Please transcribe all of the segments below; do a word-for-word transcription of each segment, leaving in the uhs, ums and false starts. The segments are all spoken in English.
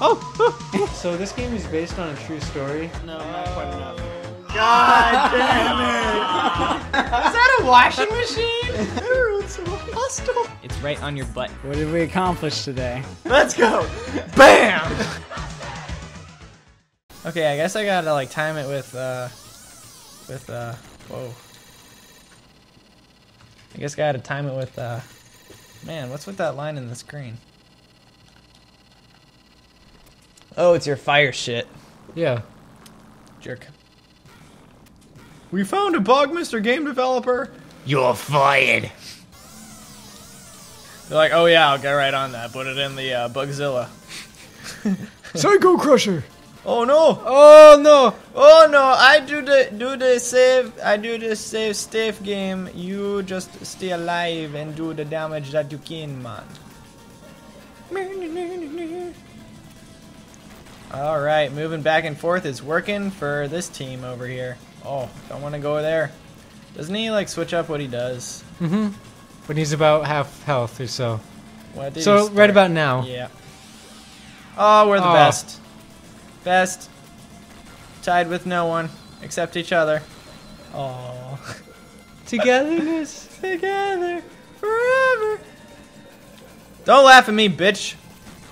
Oh, oh. So this game is based on a true story? No, not quite enough. God damn it! Is that a washing machine? Everyone's hostile. It's right on your butt. What did we accomplish today? Let's go! Bam! Okay, I guess I gotta like time it with uh, with uh, whoa. I guess I gotta time it with uh, man, what's with that line in the screen? Oh, it's your fire shit. Yeah. Jerk. We found a bug, Mister Game Developer. You're fired. They're like, oh yeah, I'll get right on that. Put it in the uh, Bugzilla. Psycho Crusher. Oh no. Oh no. Oh no. I do the do the save. I do the save save game. You just stay alive and do the damage that you can, man. Alright, moving back and forth is working for this team over here. Oh, don't want to go there. Doesn't he, like, switch up what he does? Mm-hmm. When he's about half health or so. What did so, right about now. Yeah. Oh, we're the oh. best. Best. Tied with no one, except each other. Oh. Togetherness. Together. Forever. Don't laugh at me, bitch.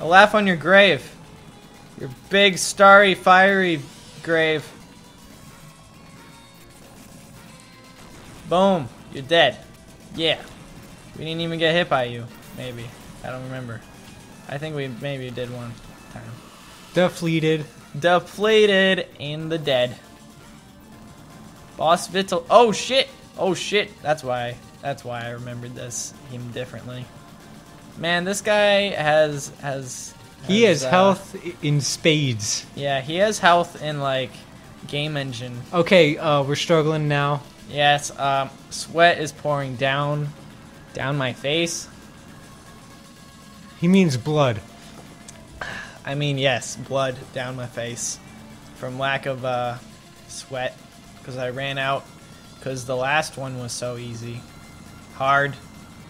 I'll laugh on your grave. Your big, starry, fiery grave. Boom. You're dead. Yeah. We didn't even get hit by you. Maybe. I don't remember. I think we maybe did one time. Deflated. Deflated in the dead. Boss Vittel. Oh, shit. Oh, shit. That's why. That's why I remembered this. Him differently. Man, this guy has... has He has uh, health in spades. Yeah, he has health in, like, game engine. Okay, uh, we're struggling now. Yes, um, sweat is pouring down, down my face. He means blood. I mean, yes, blood down my face from lack of uh, sweat, because I ran out, because the last one was so easy. Hard.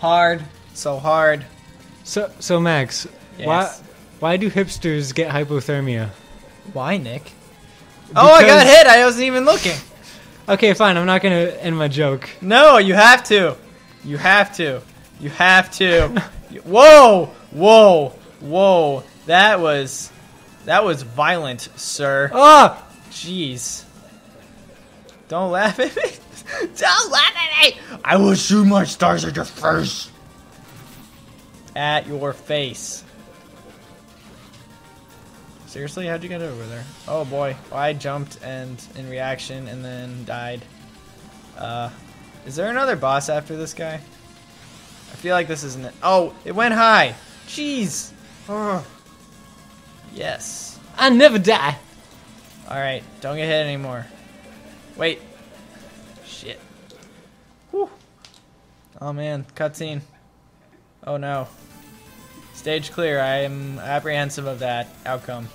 Hard. So hard. So, so Max, yes. why... Why do hipsters get hypothermia? Why, Nick? Because oh, I got hit! I wasn't even looking! Okay, fine. I'm not gonna end my joke. No, you have to! You have to. You have to. Whoa! Whoa! Whoa! That was... That was violent, sir. Oh! Jeez. Don't laugh at me! Don't laugh at me! I will shoot my stars at your face! At your face. Seriously, how'd you get over there? Oh boy, well, I jumped and in reaction and then died. Uh, is there another boss after this guy? I feel like this isn't it. Oh, it went high. Jeez. Oh. Yes. I never die. All right, don't get hit anymore. Wait. Shit. Whew. Oh man, cutscene. Oh no. Stage clear. I am apprehensive of that outcome.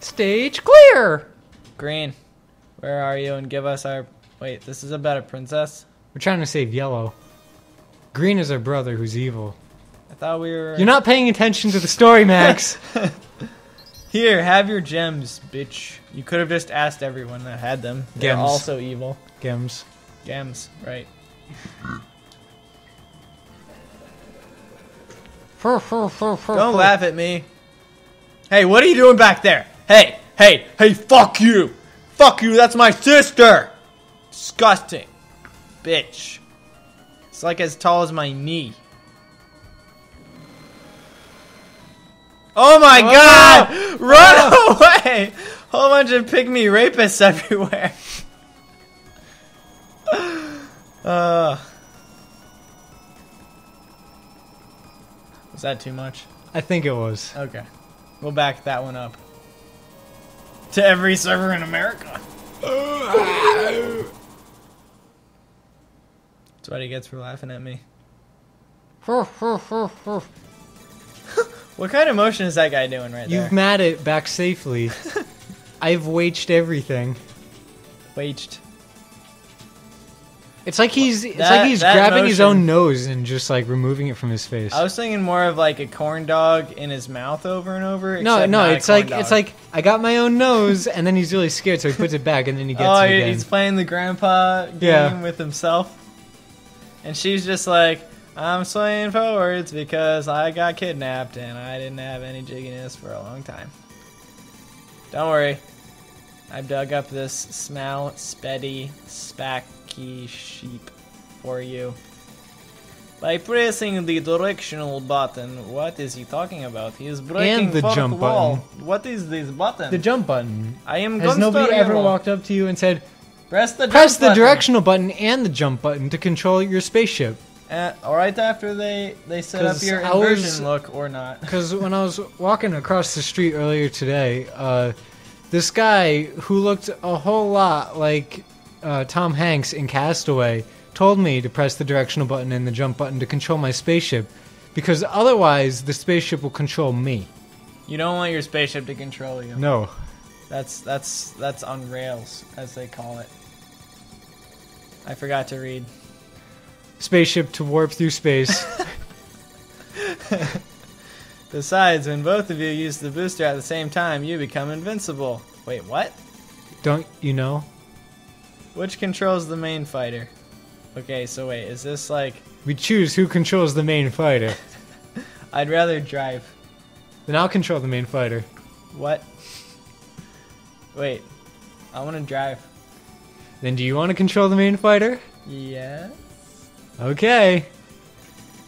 Stage clear! Green, where are you and give us our... Wait, this is about a princess? We're trying to save yellow. Green is our brother who's evil. I thought we were... You're not paying attention to the story, Max! Here, have your gems, bitch. You could have just asked everyone that had them. Gems. They're also evil. Gems. Gems, right. Don't laugh at me. Hey, what are you doing back there? Hey, hey, hey, fuck you! Fuck you, that's my sister! Disgusting. Bitch. It's like as tall as my knee. Oh my oh, god! No. Run oh. away! Whole bunch of pygmy rapists everywhere. uh. Was that too much? I think it was. Okay. We'll back that one up. To every server in America. That's what he gets for laughing at me. What kind of motion is that guy doing right there? You've mad it back safely. I've waged everything. Waged. It's like he's it's that, like he's grabbing motion, his own nose and just like removing it from his face. I was thinking more of like a corn dog in his mouth over and over. No, no, it's like dog. it's like I got my own nose, and then he's really scared, so he puts it back, and then he gets oh, it again. He's playing the grandpa game yeah. with himself, and she's just like, "I'm swaying forwards because I got kidnapped and I didn't have any jigginess for a long time. Don't worry, I've dug up this small, speddy, spacky sheep for you." By pressing the directional button, what is he talking about? He is breaking and the fourth jump wall. Button. What is this button? The jump button. I am. Has Gunstar nobody Hero. ever walked up to you and said, "Press the jump press the button. directional button and the jump button to control your spaceship"? Uh, all right, after they they set up your inversion was, look or not. Because when I was walking across the street earlier today, uh, this guy who looked a whole lot like uh, Tom Hanks in Castaway told me to press the directional button and the jump button to control my spaceship, because otherwise the spaceship will control me. You don't want your spaceship to control you. No, that's that's that's on rails, as they call it. I forgot to read. Spaceship to warp through space. Besides, when both of you use the booster at the same time, you become invincible. Wait, what? Don't you know? Which controls the main fighter? Okay, so wait, is this like... We choose who controls the main fighter. I'd rather drive. Then I'll control the main fighter. What? Wait, I want to drive. Then do you want to control the main fighter? Yeah. Okay.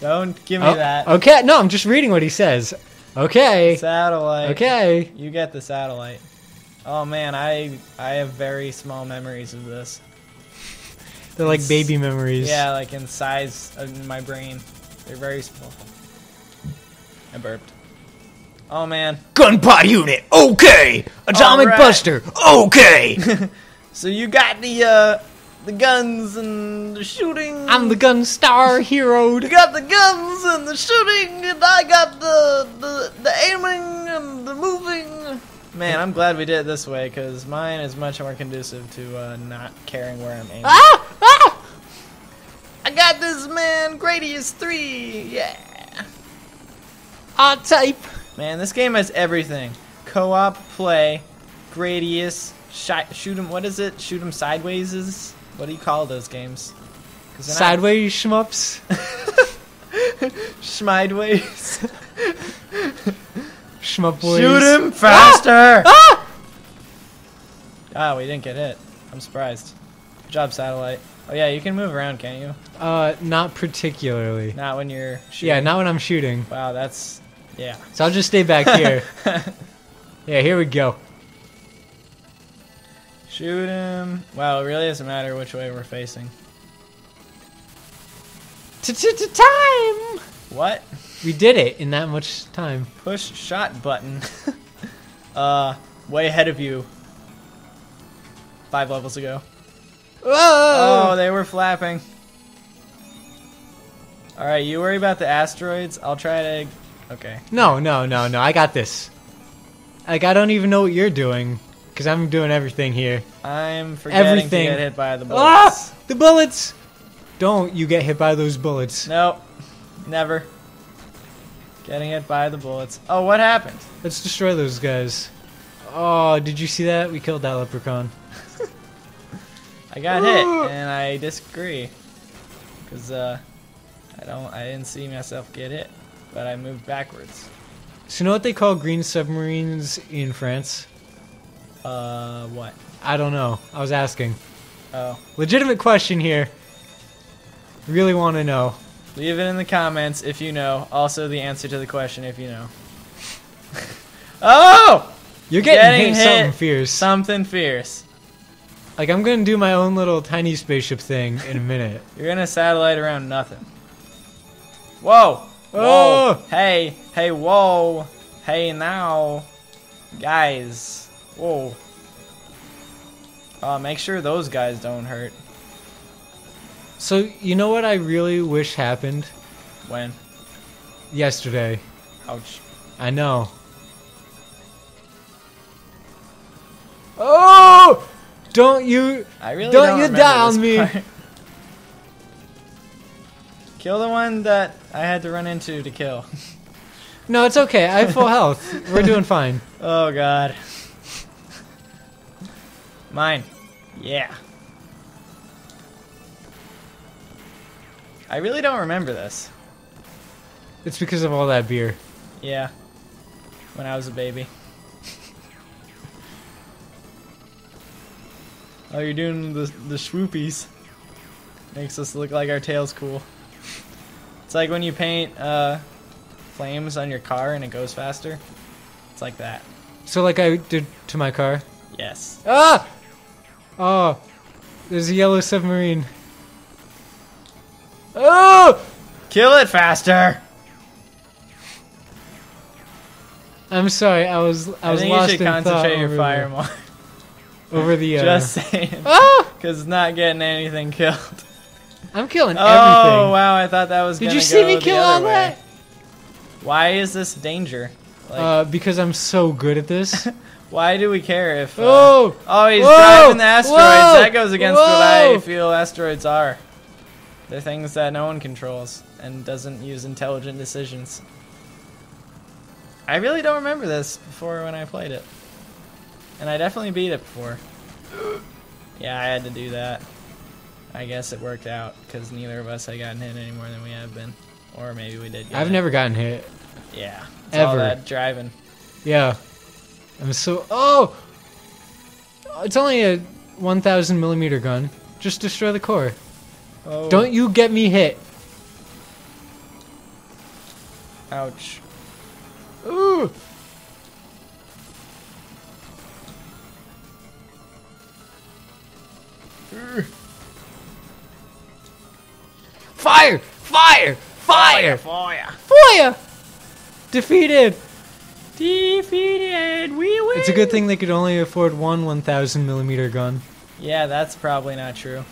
Don't give me oh, that. Okay, no, I'm just reading what he says. Okay. Satellite. Okay. You get the satellite. Oh man, I I have very small memories of this. They're like it's, baby memories. Yeah, like in size of my brain. They're very small. I burped. Oh man. Gunpowder unit. Okay. Atomic right. Buster. Okay. So you got the uh the guns and the shooting. I'm the Gunstar Hero. You got the guns and the shooting, and I got the, the, the aiming and the moving. Man, I'm glad we did it this way, because mine is much more conducive to uh, not caring where I'm aiming. Ah! Ah! I got this, man. Gradius three. Yeah. R-Type. Man, this game has everything. Co-op play, Gradius, sh shoot 'em, what is it? Shoot 'em sideways is... What do you call those games? Sideways shmups? Schmideways? Schmupways? Shoot him faster! Ah! Ah! Ah, we didn't get hit. I'm surprised. Good job, satellite. Oh yeah, you can move around, can't you? Uh, not particularly. Not when you're shooting? Yeah, not when I'm shooting. Wow, that's... Yeah. So I'll just stay back here. Yeah, here we go. Shoot him. Wow, it really doesn't matter which way we're facing. T-t-t-time! What? We did it in that much time. Push shot button. uh, way ahead of you. Five levels ago. Whoa! Oh, they were flapping. Alright, you worry about the asteroids. I'll try to... Okay. No, no, no, no. I got this. Like, I don't even know what you're doing. Because I'm doing everything here. I'm forgetting everything. to get hit by the bullets. Ah! The bullets! Don't you get hit by those bullets. Nope. Never. Getting hit by the bullets. Oh, what happened? Let's destroy those guys. Oh, did you see that? We killed that leprechaun. I got hit, and I disagree. Because uh, I, don't, I didn't see myself get hit, but I moved backwards. So you know what they call green submarines in France? Uh, what? I don't know. I was asking. Oh. Legitimate question here. Really want to know. Leave it in the comments if you know. Also, the answer to the question if you know. Oh! You're getting, getting hit, hit something fierce. Something fierce. Like, I'm going to do my own little tiny spaceship thing in a minute. You're going to satellite around nothing. Whoa! Whoa! Whoa. Hey! Hey, whoa! Hey, now! Guys... Whoa. Uh, make sure those guys don't hurt. So, you know what I really wish happened? When? Yesterday. Ouch. I know. Oh! Don't you... I really don't, don't you die on me. Kill the one that I had to run into to kill. No, it's okay. I have full health. We're doing fine. Oh, God. Mine. Yeah. I really don't remember this. It's because of all that beer. Yeah. When I was a baby. Oh, you're doing the, the swoopies. Makes us look like our tail's cool. It's like when you paint uh, flames on your car and it goes faster. It's like that. So like I did to my car? Yes. Ah! Oh, there's a yellow submarine. Oh! Kill it faster! I'm sorry, I was I, I was lost in thought. I think you should concentrate your fire more. Over the uh... Just saying. Oh! Because it's not getting anything killed. I'm killing oh, everything. Oh, wow, I thought that was Did you see go me kill all way. That? Why is this danger? Like, uh, because I'm so good at this. Why do we care if... Uh, oh! Oh, he's Whoa! Driving the asteroids. Whoa! That goes against Whoa! What I feel asteroids are. They're things that no one controls and doesn't use intelligent decisions. I really don't remember this before when I played it. And I definitely beat it before. Yeah, I had to do that. I guess it worked out because neither of us had gotten hit any more than we have been. Or maybe we did get I've hit. Never gotten hit. Yeah. It's ever. All that driving. Yeah. I'm so... Oh! It's only a one thousand millimeter gun. Just destroy the core. Oh. Don't you get me hit. Ouch. Ooh. Fire! Fire! Fire! Fire! Fire! Fire! Defeated! Defeated! We win! It's a good thing they could only afford one one thousand millimeter gun. Yeah, that's probably not true.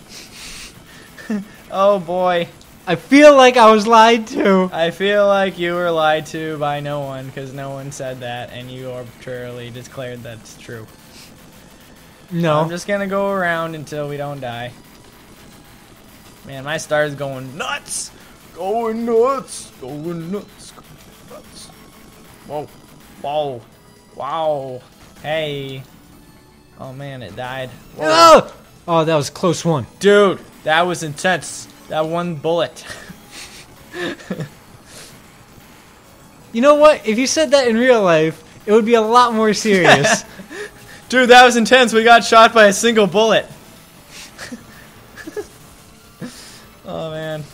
Oh boy. I feel like I was lied to. I feel like you were lied to by no one because no one said that and you arbitrarily declared that's true. No. I'm just going to go around until we don't die. Man, my star is going nuts. Going nuts. Going nuts. Going nuts. Whoa. Whoa. Wow. Hey. Oh man, it died. Whoa. Oh, that was a close one. Dude. That was intense. That one bullet. You know what? If you said that in real life, it would be a lot more serious. Dude, that was intense. We got shot by a single bullet. Oh, man.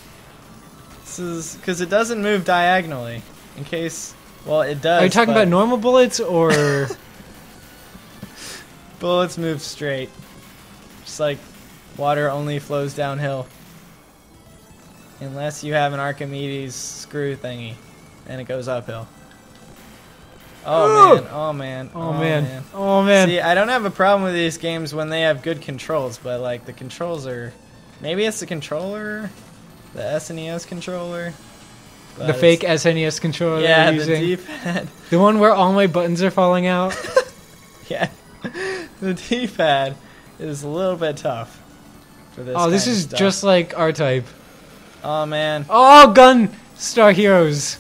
This is... Because it doesn't move diagonally. In case... Well, it does. Are you talking but... about normal bullets or... Bullets move straight. Just like... Water only flows downhill. Unless you have an Archimedes screw thingy. And it goes uphill. Oh, man. Oh, man. Oh, man. man. Oh, man. See, I don't have a problem with these games when they have good controls. But, like, the controls are... Maybe it's the controller? The S N E S controller? The fake S N E S controller yeah, we're using. Yeah, the D-pad. The one where all my buttons are falling out? Yeah. The D-pad is a little bit tough. This oh, this is stuff. Just like R-Type. Oh, man. Oh, Gunstar Heroes.